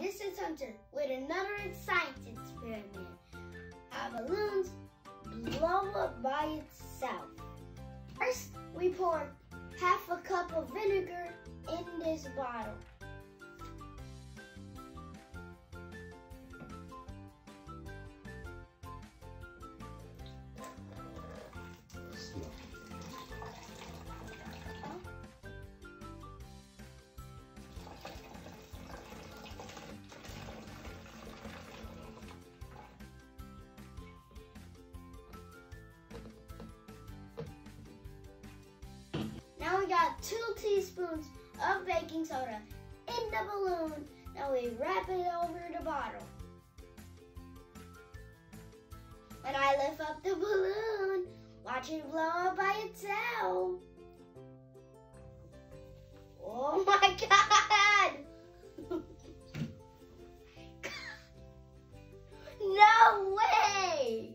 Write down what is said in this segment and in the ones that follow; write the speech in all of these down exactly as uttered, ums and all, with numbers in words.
this is Hunter with another science experiment. Our balloons blow up by itself. First, we pour half a cup of vinegar in this bottle. Now we got two teaspoons of baking soda in the balloon. Now we wrap it over the bottle. When I lift up the balloon, watch it blow up by itself. Oh my God! No way!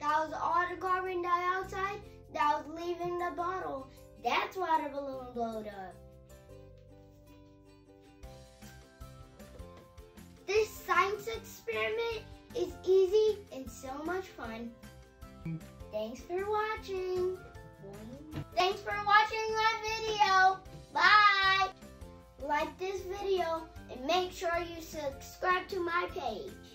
That was all the carbon dioxide that was leaving the bottle. That's why the balloon blew up. This science experiment is easy and so much fun. Thanks for watching. Thanks for watching my video. Bye. Like this video and make sure you subscribe to my page.